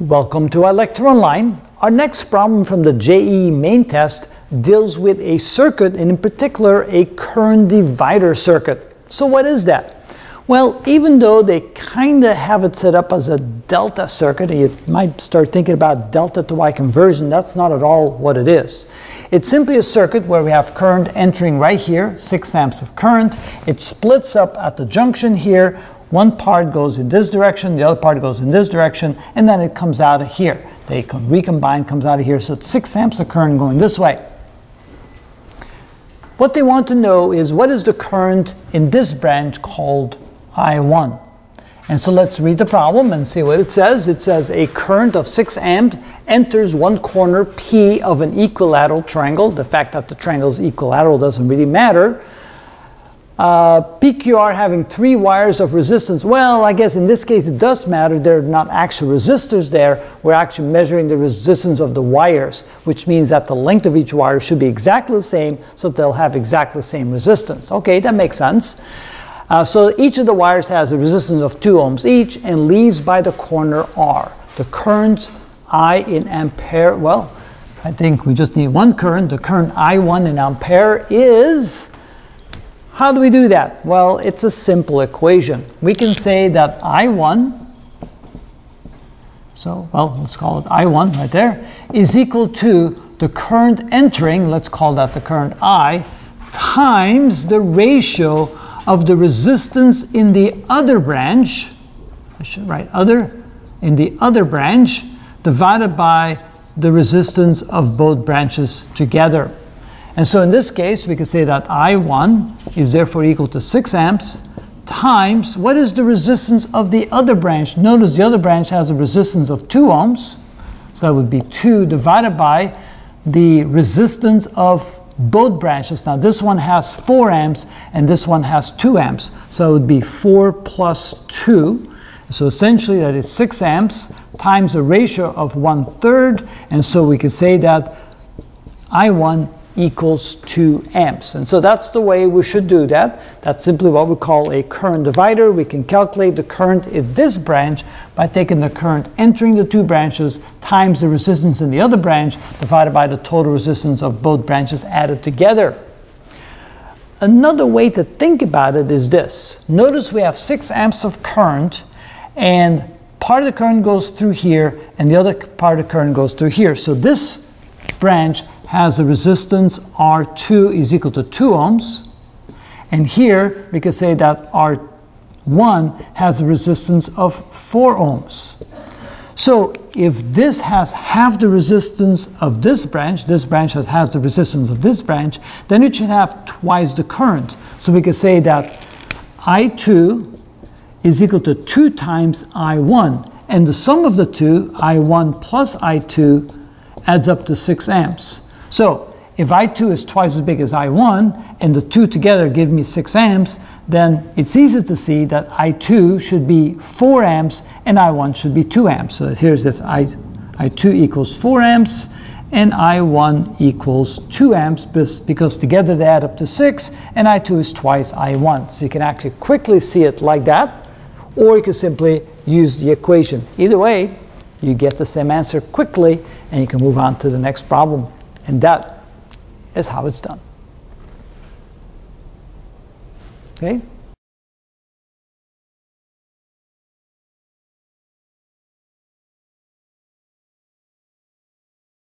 Welcome to ilectureonline. Our next problem from the JEE Main test deals with a circuit, and in particular a current divider circuit. So what is that? Well, even though they kind of have it set up as a delta circuit, and you might start thinking about delta to Y conversion, that's not at all what it is. It's simply a circuit where we have current entering right here, 6 amps of current. It splits up at the junction here. One part goes in this direction, the other part goes in this direction, and then it comes out of here. They recombine, comes out of here, so it's 6 amps of current going this way. What they want to know is what is the current in this branch called I1. And so let's read the problem and see what it says. It says a current of 6 amps enters one corner P of an equilateral triangle. The fact that the triangle is equilateral doesn't really matter. PQR having 3 wires of resistance. Well, I guess in this case it does matter. They're not actual resistors there. We're actually measuring the resistance of the wires, which means that the length of each wire should be exactly the same, so they'll have exactly the same resistance. Okay, that makes sense. So each of the wires has a resistance of 2 ohms each and leaves by the corner R. The current I in ampere, well, I think we just need one current. The current I1 in ampere is... How do we do that? Well, it's a simple equation. We can say that I1, so, well, let's call it I1 right there, is equal to the current entering, let's call that the current I, times the ratio of the resistance in the other branch, I should write other, in the other branch, divided by the resistance of both branches together. And so in this case, we can say that I1 is therefore equal to 6 amps times, what is the resistance of the other branch? Notice the other branch has a resistance of 2 ohms. So that would be 2 divided by the resistance of both branches. Now this one has 4 amps and this one has 2 amps. So it would be 4 plus 2. So essentially that is 6 amps times a ratio of 1/3. And so we could say that I1 equals 2 amps. And so that's the way we should do that. That's simply what we call a current divider. We can calculate the current in this branch by taking the current entering the 2 branches times the resistance in the other branch divided by the total resistance of both branches added together. Another way to think about it is this. Notice we have 6 amps of current, and part of the current goes through here and the other part of the current goes through here. So this branch has a resistance R2 is equal to 2 ohms. And here we can say that R1 has a resistance of 4 ohms. So if this has half the resistance of this branch has half the resistance of this branch, then it should have twice the current. So we can say that I2 is equal to 2 times I1. And the sum of the two, I1 plus I2, adds up to 6 amps. So if I2 is twice as big as I1 and the two together give me 6 amps, then it's easy to see that I2 should be 4 amps and I1 should be 2 amps. So here's if I2 equals 4 amps and I1 equals 2 amps because together they add up to 6 and I2 is twice I1. So you can actually quickly see it like that, or you can simply use the equation. Either way, you get the same answer quickly and you can move on to the next problem. And that is how it's done. Okay?